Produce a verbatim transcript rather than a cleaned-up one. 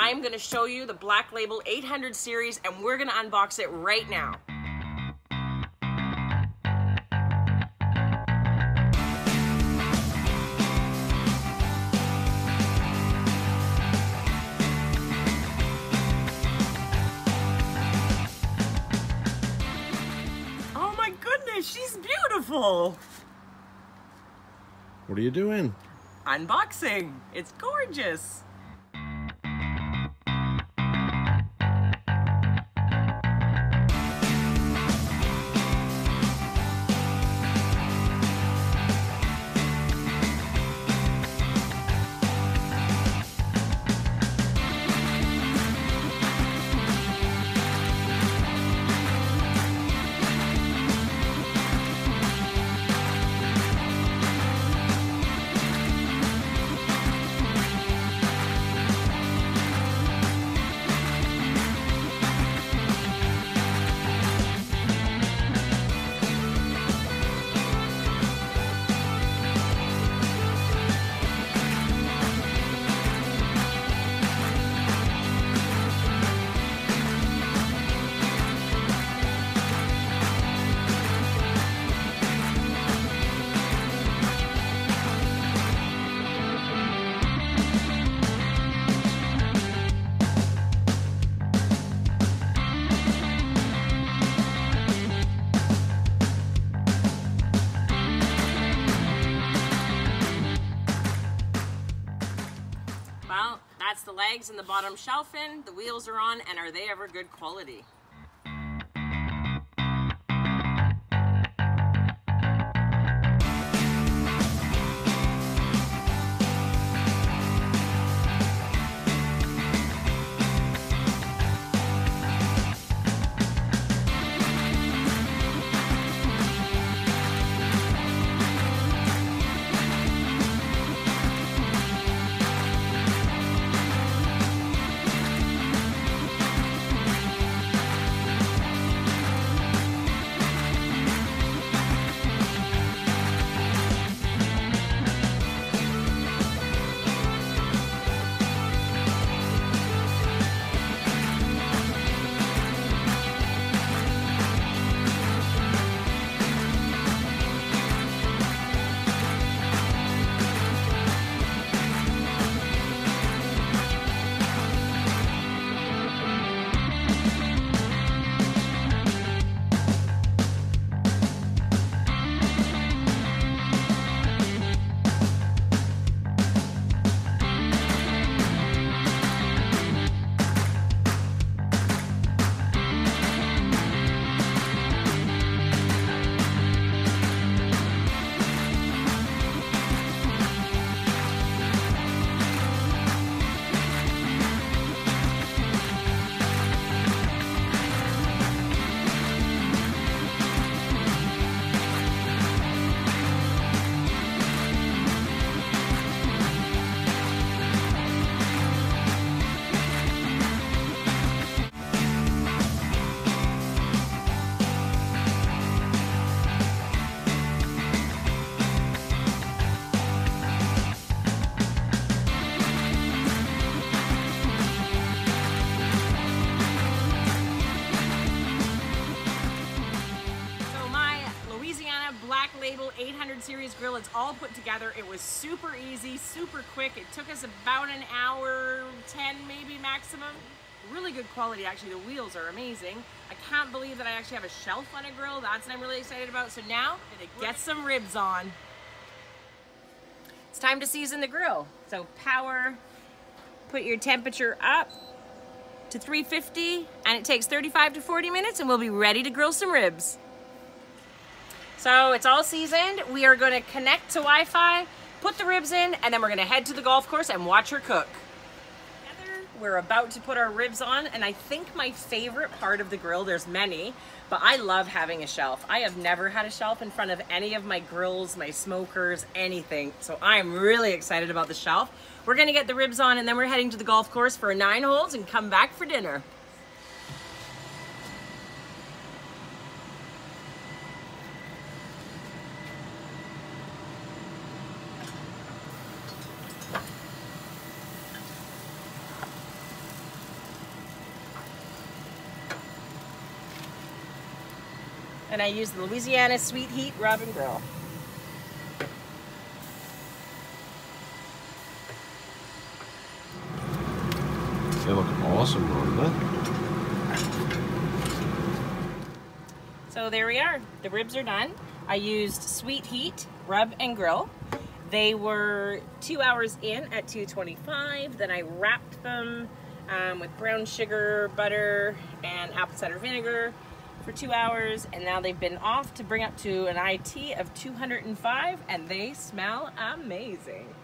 I'm gonna show you the Black Label eight hundred series, and we're gonna unbox it right now. Oh my goodness, she's beautiful. What are you doing? Unboxing. It's gorgeous. Well, that's the legs and the bottom shelf in. The wheels are on, and are they ever good quality? Black Label eight hundred series grill. It's all put together. It was super easy, super quick. It took us about an hour, ten maybe maximum. Really good quality, actually. The wheels are amazing. I can't believe that I actually have a shelf on a grill. That's what I'm really excited about. So now, I'm gonna get some ribs on. It's time to season the grill. So power, put your temperature up to three fifty, and it takes thirty-five to forty minutes, and we'll be ready to grill some ribs. So it's all seasoned. We are gonna connect to Wi-Fi, put the ribs in, and then we're gonna head to the golf course and watch her cook. We're about to put our ribs on, and I think my favorite part of the grill, there's many, but I love having a shelf. I have never had a shelf in front of any of my grills, my smokers, anything. So I'm really excited about the shelf. We're gonna get the ribs on, and then we're heading to the golf course for nine holes and come back for dinner. and I use the Louisiana Sweet Heat Rub and Grill. They look awesome, Rhonda. So there we are. The ribs are done. I used Sweet Heat Rub and Grill. They were two hours in at two twenty-five. Then I wrapped them um, with brown sugar, butter, and apple cider vinegar for two hours. And now they've been off to bring up to an I T of two hundred and five, and they smell amazing.